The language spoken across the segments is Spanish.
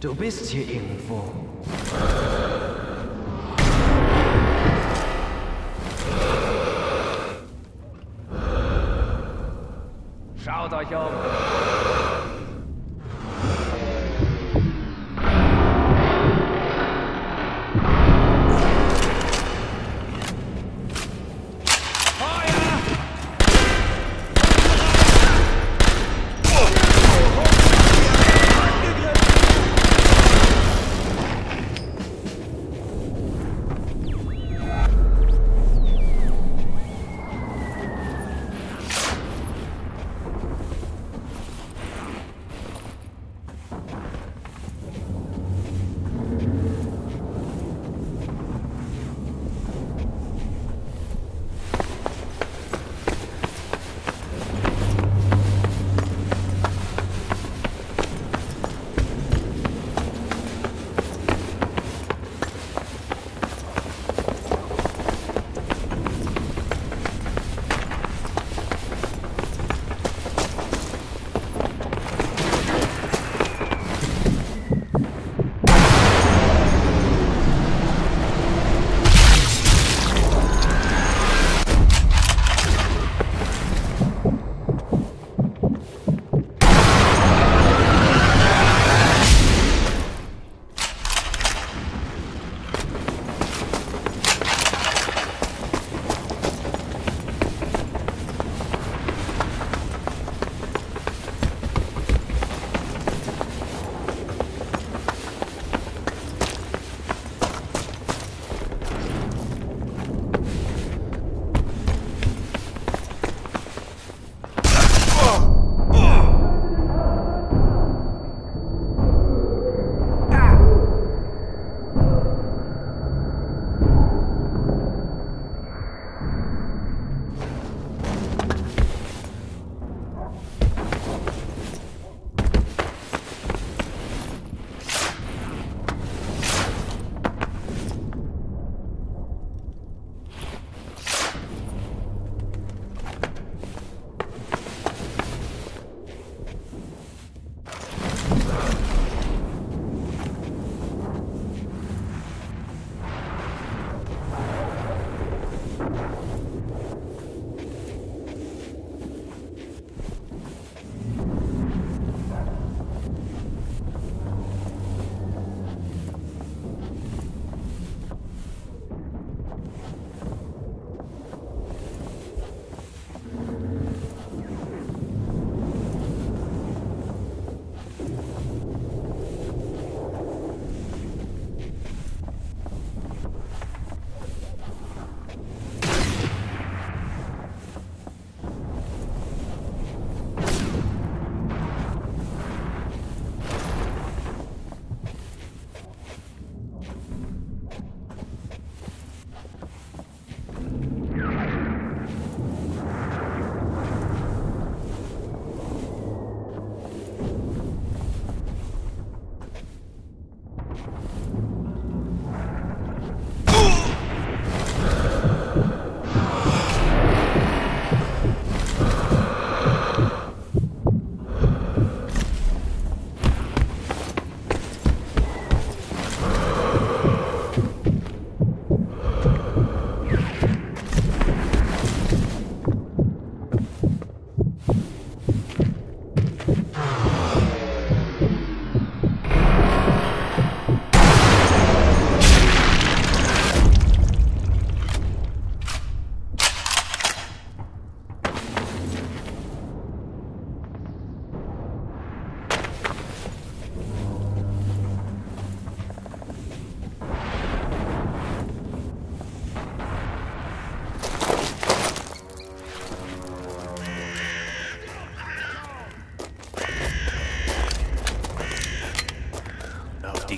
Du bist hier irgendwo. Schaut euch um.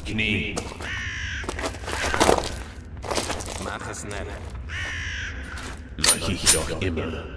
Knie. Mach es nicht. Leuchte ich doch immer.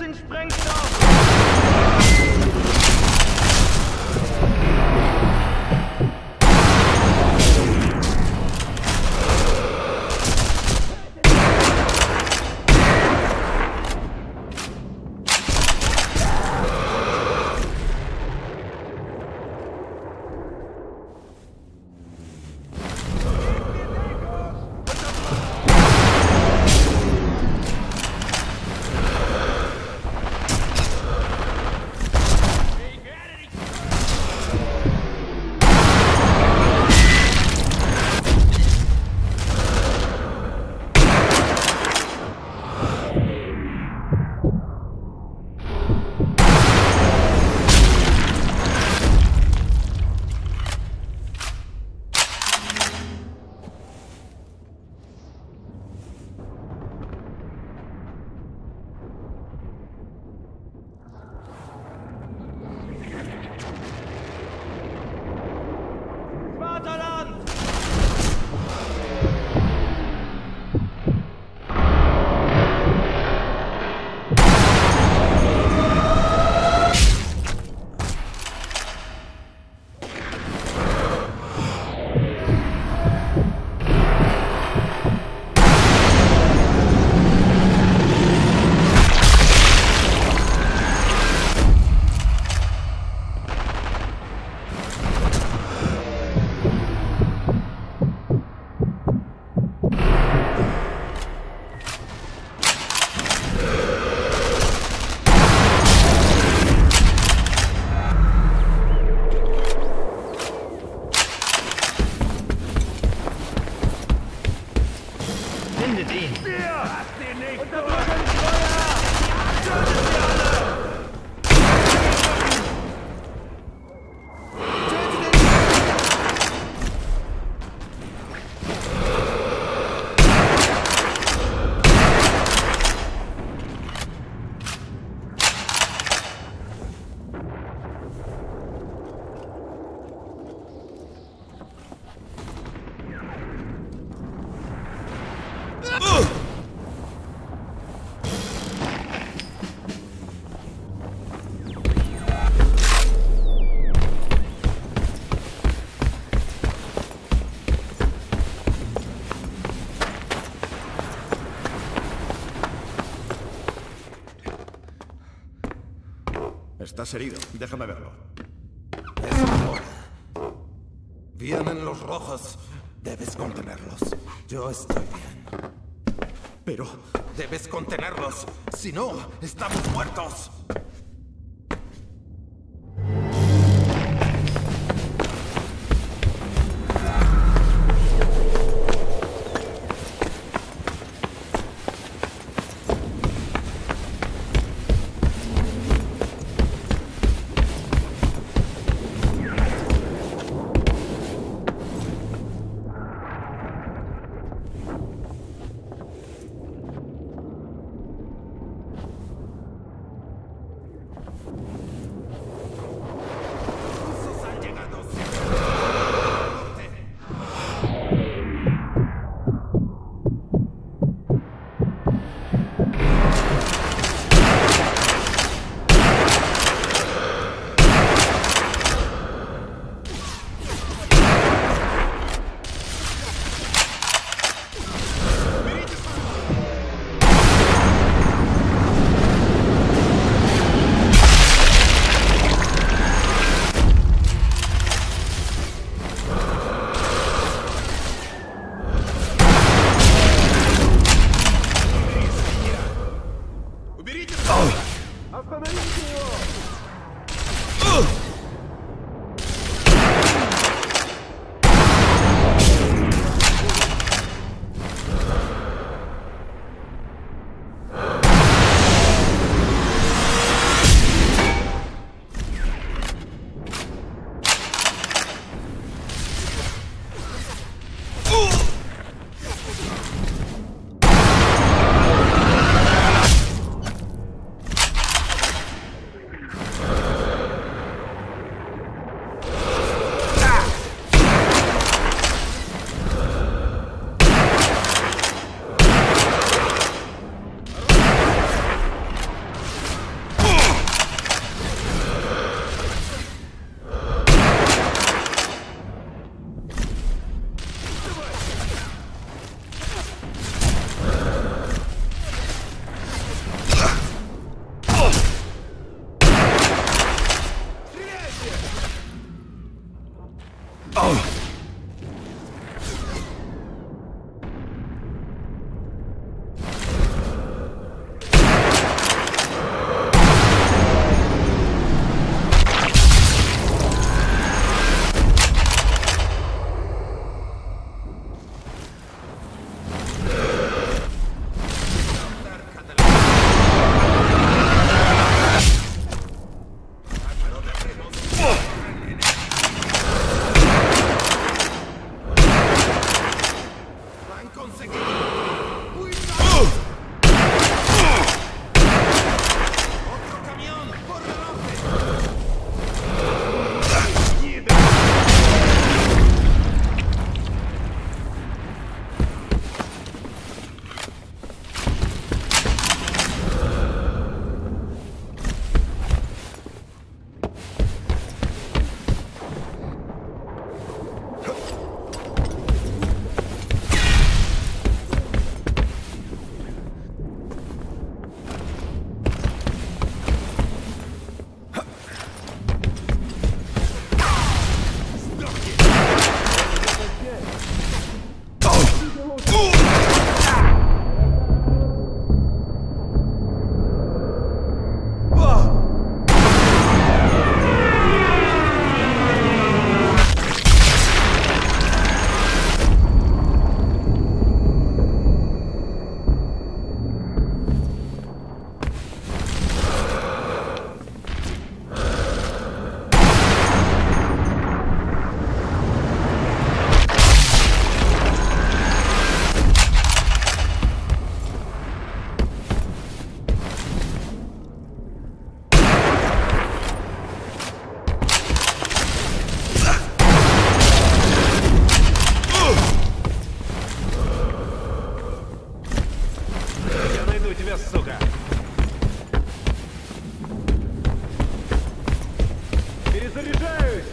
14 Sprengstoff! Estás herido. Déjame verlo. Vienen los rojos. Debes contenerlos. Yo estoy bien. Pero debes contenerlos. Si no, estamos muertos. тебя, сука! Перезаряжаюсь!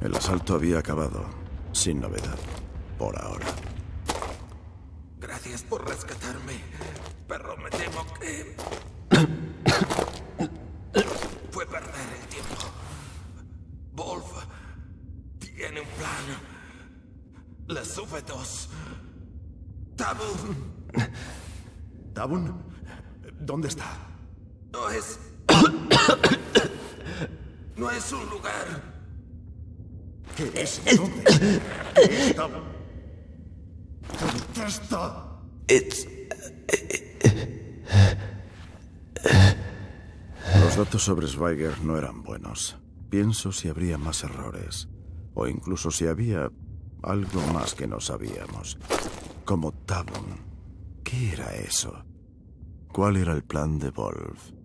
El asalto había acabado, sin novedad, por ahora. Gracias por rescatarme, perro. Me temo que... fue perder el tiempo. Wolf tiene un plan. Las V2. Tabun. ¿Tabun? ¿Dónde está? No es... no es un lugar... ¿Qué es? ¿Dónde? ¡Está! Los datos sobre Sweiger no eran buenos. Pienso si habría más errores. O incluso si había algo más que no sabíamos. Como Tabun. ¿Qué era eso? ¿Cuál era el plan de Wolf?